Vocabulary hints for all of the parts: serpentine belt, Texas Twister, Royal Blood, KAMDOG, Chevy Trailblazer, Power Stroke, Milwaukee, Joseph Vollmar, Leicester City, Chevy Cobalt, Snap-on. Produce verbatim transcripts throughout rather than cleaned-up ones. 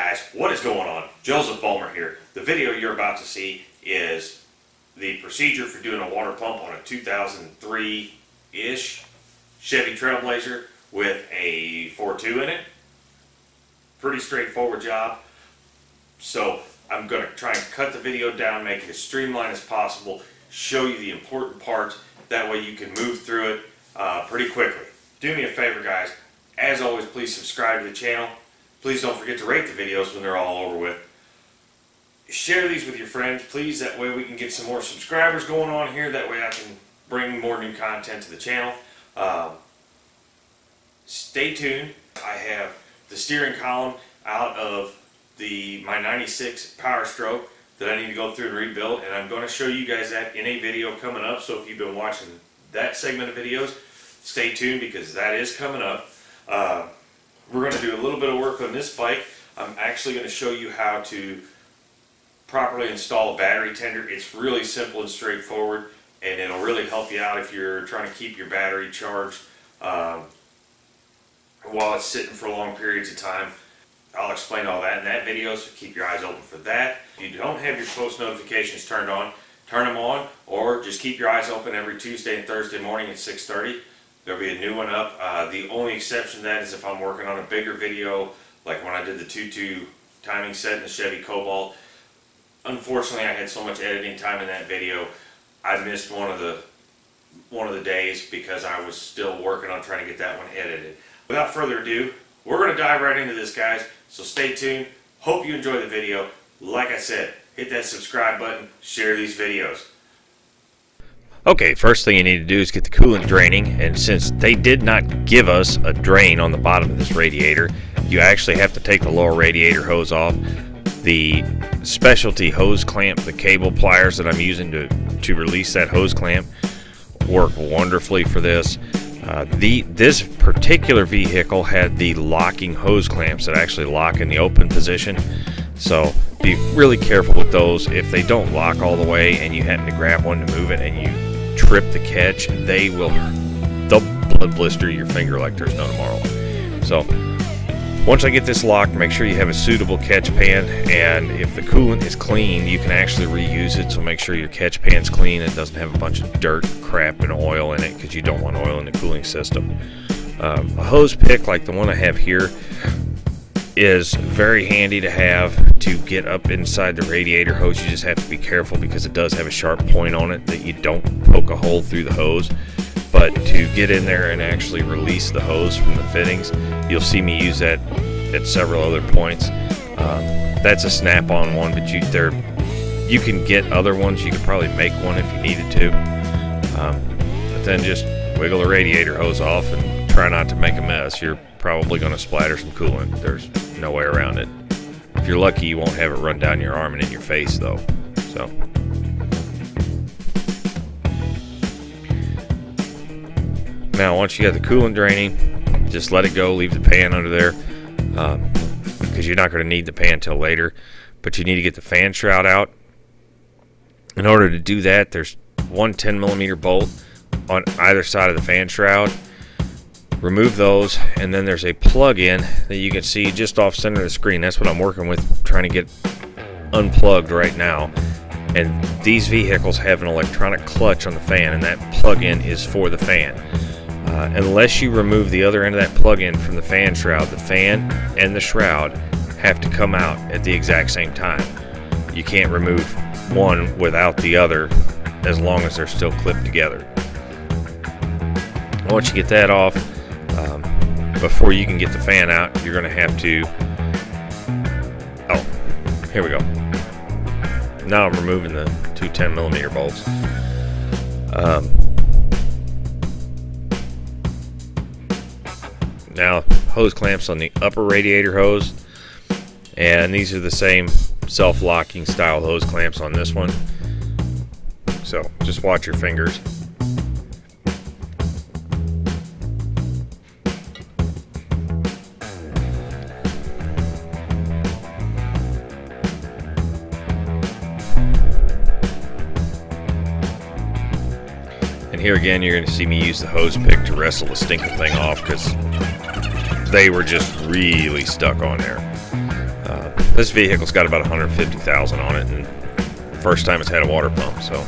guys, what is going on? Joseph Vollmar here. The video you're about to see is the procedure for doing a water pump on a two thousand three-ish Chevy Trailblazer with a four two in it. Pretty straightforward job. So I'm going to try and cut the video down, make it as streamlined as possible, show you the important parts. That way you can move through it uh, pretty quickly. Do me a favor, guys. As always, please subscribe to the channel. Please don't forget to rate the videos when they're all over with. Share these with your friends, please. That way we can get some more subscribers going on here. That way I can bring more new content to the channel. Uh, stay tuned. I have the steering column out of the my ninety-six Power Stroke that I need to go through and rebuild. And I'm going to show you guys that in a video coming up. So if you've been watching that segment of videos, stay tuned because that is coming up. Uh, We're going to do a little bit of work on this bike. I'm actually going to show you how to properly install a battery tender. It's really simple and straightforward, and it'll really help you out if you're trying to keep your battery charged um, while it's sitting for long periods of time. I'll explain all that in that video, so keep your eyes open for that. If you don't have your post notifications turned on, turn them on, or just keep your eyes open every Tuesday and Thursday morning at six thirty. There'll be a new one up. Uh, the only exception to that is if I'm working on a bigger video, like when I did the two two timing set in the Chevy Cobalt. Unfortunately, I had so much editing time in that video, I missed one of the one of the days because I was still working on trying to get that one edited. Without further ado, we're going to dive right into this, guys. So stay tuned. Hope you enjoy the video. Like I said, hit that subscribe button. Share these videos. Okay, first thing you need to do is get the coolant draining, and since they did not give us a drain on the bottom of this radiator, you actually have to take the lower radiator hose off. The specialty hose clamp, the cable pliers that I'm using to, to release that hose clamp, work wonderfully for this. Uh, the this particular vehicle had the locking hose clamps that actually lock in the open position. So be really careful with those. If they don't lock all the way and you happen to grab one to move it and you trip the catch, they will blood blister your finger like there's no tomorrow. So once I get this locked, make sure you have a suitable catch pan, and if the coolant is clean, you can actually reuse it. So make sure your catch pan's clean and doesn't have a bunch of dirt, crap, and oil in it, because you don't want oil in the cooling system. Um, a hose pick like the one I have here is very handy to have to get up inside the radiator hose. You just have to be careful because it does have a sharp point on it that you don't poke a hole through the hose. But to get in there and actually release the hose from the fittings, you'll see me use that at several other points. Um, that's a Snap-on one, but you there you can get other ones. You could probably make one if you needed to. Um, but then just wiggle the radiator hose off and try not to make a mess. You're probably going to splatter some coolant. There's no way around it. If you're lucky, you won't have it run down your arm and in your face, though. So, now once you got the coolant draining, just let it go. Leave the pan under there um, because you're not going to need the pan till later. But you need to get the fan shroud out. In order to do that, there's one ten millimeter bolt on either side of the fan shroud. Remove those, and then there's a plug-in that you can see just off center of the screen. That's what I'm working with, trying to get unplugged right now. And these vehicles have an electronic clutch on the fan, and that plug-in is for the fan. Uh, unless you remove the other end of that plug-in from the fan shroud, the fan and the shroud have to come out at the exact same time. You can't remove one without the other as long as they're still clipped together. Once you get that off, Um, before you can get the fan out, you're going to have to, oh, here we go. Now I'm removing the two ten millimeter bolts. Um, now, hose clamps on the upper radiator hose, and these are the same self-locking style hose clamps on this one. So just watch your fingers. Here again, you're going to see me use the hose pick to wrestle the stinking thing off because they were just really stuck on there. Uh, This vehicle's got about one hundred fifty thousand on it, and first time it's had a water pump, so.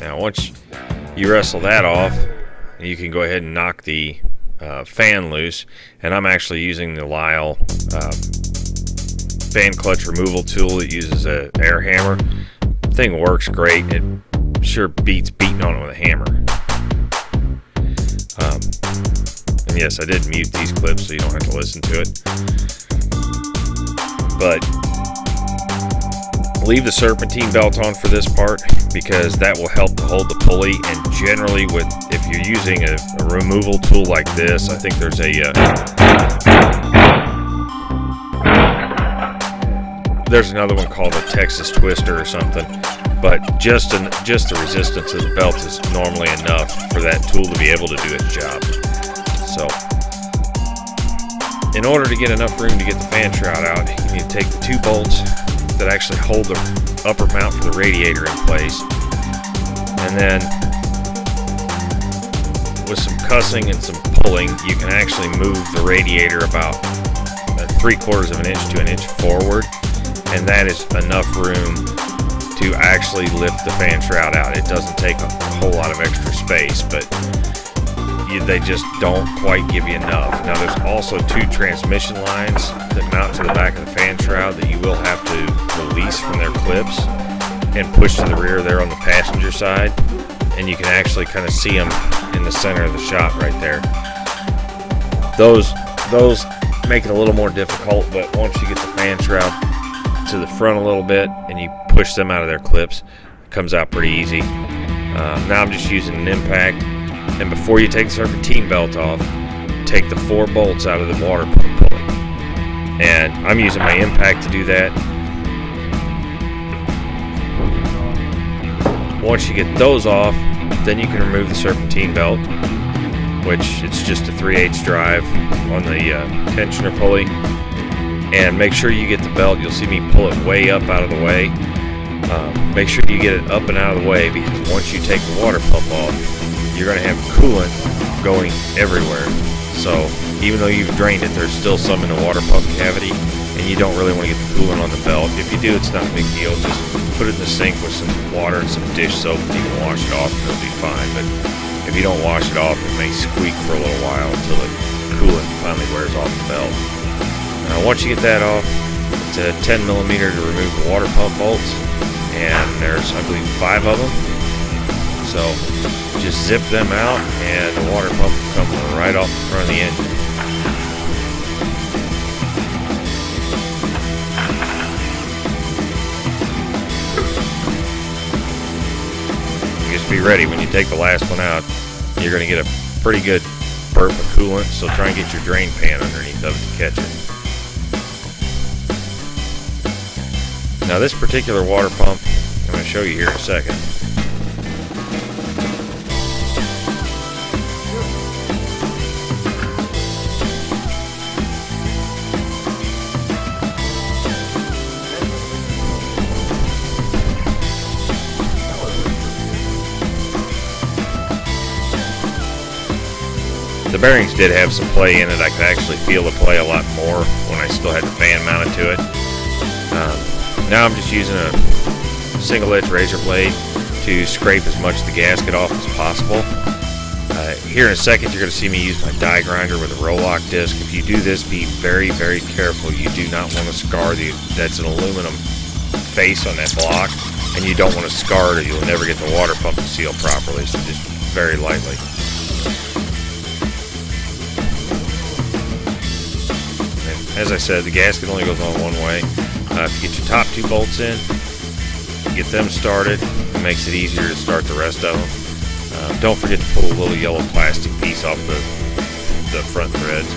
Now once you wrestle that off, you can go ahead and knock the uh, fan loose, and I'm actually using the Lyle uh, fan clutch removal tool. It uses an air hammer. The thing works great. It sure beats beating on it with a hammer. Um, and yes, I did mute these clips so you don't have to listen to it. But leave the serpentine belt on for this part, because that will help to hold the pulley. And generally, with if you're using a, a removal tool like this, I think there's a uh, there's another one called a Texas Twister or something. But just an, just the resistance of the belt is normally enough for that tool to be able to do its job. So, in order to get enough room to get the fan shroud out, you need to take the two bolts that actually hold the upper mount for the radiator in place, and then with some cussing and some pulling, you can actually move the radiator about three quarters of an inch to an inch forward, and that is enough room to actually lift the fan shroud out. It doesn't take a whole lot of extra space, but you, they just don't quite give you enough. Now there's also two transmission lines that mount to the back of the fan shroud that you will have to release from their clips and push to the rear there on the passenger side, and you can actually kind of see them in the center of the shot right there. Those, those make it a little more difficult, but once you get the fan shroud to the front a little bit and you push them out of their clips, it comes out pretty easy. Uh, now I'm just using an impact, and before you take the serpentine belt off, take the four bolts out of the water pump pulley, and I'm using my impact to do that. Once you get those off, then you can remove the serpentine belt, which it's just a three eighths drive on the uh, tensioner pulley. And make sure you get the belt. You'll see me pull it way up out of the way. Um, make sure you get it up and out of the way, because once you take the water pump off, you're going to have coolant going everywhere. So even though you've drained it, there's still some in the water pump cavity, and you don't really want to get the coolant on the belt. If you do, it's not a big deal. Just put it in the sink with some water and some dish soap, and you can wash it off, and it'll be fine. But if you don't wash it off, it may squeak for a little while until the coolant finally wears off the belt. Now once you get that off, it's a ten millimeter to remove the water pump bolts, and there's I believe five of them. So just zip them out, and the water pump will come right off the front of the engine. Just be ready when you take the last one out. You're going to get a pretty good burp of coolant, so try and get your drain pan underneath of it to catch it. Now this particular water pump, I'm going to show you here in a second. The bearings did have some play in it. I could actually feel the play a lot more when I still had the fan mounted to it. Um, Now I'm just using a single edge razor blade to scrape as much of the gasket off as possible. Uh, here in a second you're going to see me use my die grinder with a roll-lock disc. If you do this, be very, very careful. You do not want to scar the, that's an aluminum face on that block, and you don't want to scar it or you'll never get the water pump to seal properly, so just very lightly. And as I said, the gasket only goes on one way. Uh, if you get your top two bolts in, get them started, it makes it easier to start the rest of them. Uh, don't forget to pull a little yellow plastic piece off the, the front threads.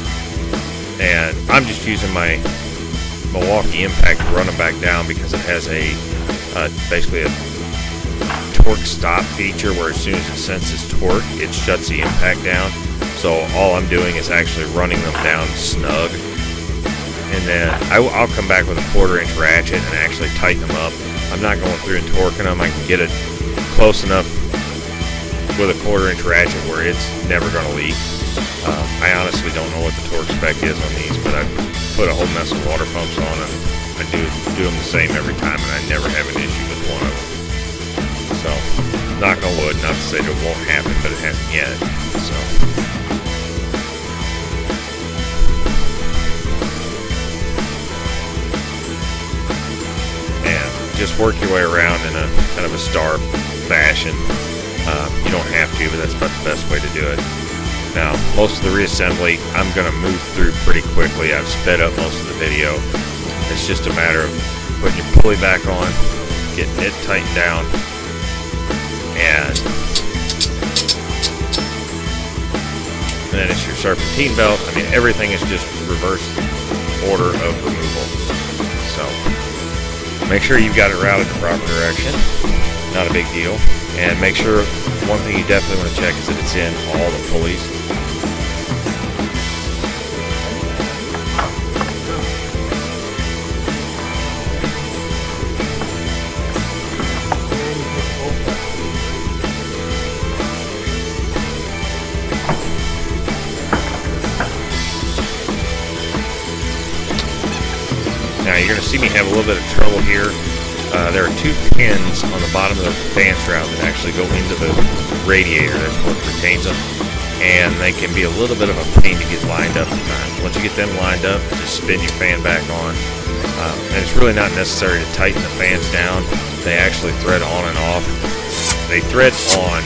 And I'm just using my Milwaukee impact to run it back down, because it has a uh, basically a torque stop feature where as soon as it senses torque, it shuts the impact down. So all I'm doing is actually running them down snug. And then I, I'll come back with a quarter inch ratchet and actually tighten them up. I'm not going through and torquing them. I can get it close enough with a quarter inch ratchet where it's never going to leak. Uh, I honestly don't know what the torque spec is on these, but I put a whole mess of water pumps on them. I do, do them the same every time, and I never have an issue with one of them. So, knock on wood, not to say that it won't happen, but it hasn't yet. So. And just work your way around in a kind of a star fashion. Uh, you don't have to, but that's about the best way to do it. Now, most of the reassembly I'm going to move through pretty quickly. I've sped up most of the video. It's just a matter of putting your pulley back on, getting it tightened down, and then it's your serpentine belt. I mean, everything is just reverse order of removal. So, make sure you've got it routed in the proper direction. Not a big deal. And make sure, one thing you definitely want to check is that it's in all the pulleys. Now you're going to see me have a little bit of trouble here. Uh, there are two pins on the bottom of the fan shroud that actually go into the radiator. That's what retains them. And they can be a little bit of a pain to get lined up at times. Once you get them lined up, just spin your fan back on. Um, and it's really not necessary to tighten the fans down. They actually thread on and off. They thread on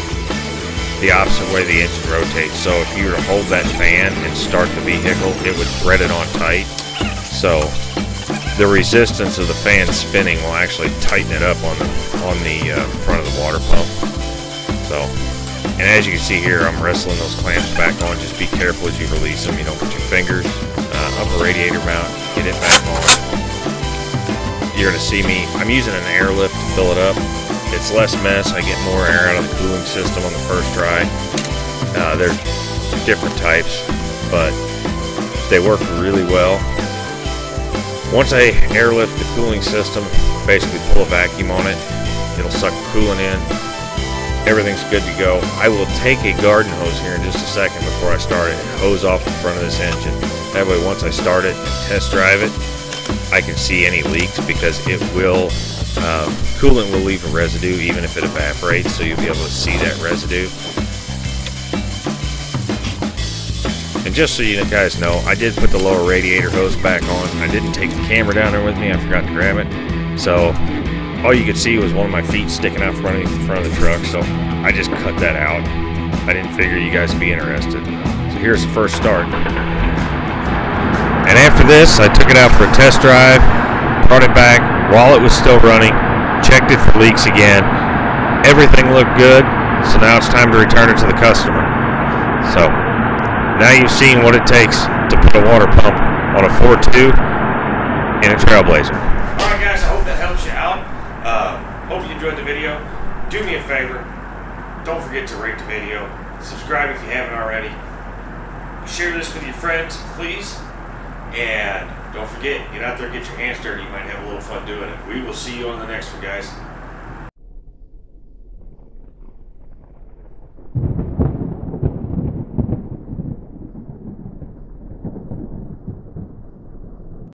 the opposite way the engine rotates. So if you were to hold that fan and start the vehicle, it would thread it on tight. So the resistance of the fan spinning will actually tighten it up on the on the uh, front of the water pump. So, and as you can see here, I'm wrestling those clamps back on. Just be careful as you release them. You don't put your fingers uh, up a radiator mount. Get it back on. You're gonna see me. I'm using an airlift to fill it up. It's less mess. I get more air out of the cooling system on the first try. Uh, they're different types, but they work really well. Once I airlift the cooling system, basically pull a vacuum on it, it'll suck the coolant in, everything's good to go. I will take a garden hose here in just a second before I start it and hose off the front of this engine. That way once I start it and test drive it, I can see any leaks because it will, uh, coolant will leave a residue even if it evaporates, so you'll be able to see that residue. And just so you guys know, I did put the lower radiator hose back on. I didn't take the camera down there with me. I forgot to grab it. So all you could see was one of my feet sticking out front of the, front of the truck. So I just cut that out. I didn't figure you guys would be interested. So here's the first start. And after this, I took it out for a test drive, brought it back while it was still running, checked it for leaks again. Everything looked good. So now it's time to return it to the customer. So now you've seen what it takes to put a water pump on a four two and a Trailblazer. All right, guys, I hope that helps you out. Uh, hope you enjoyed the video. Do me a favor. Don't forget to rate the video. Subscribe if you haven't already. Share this with your friends, please. And don't forget, get out there and get your hands dirty. You might have a little fun doing it. We will see you on the next one, guys.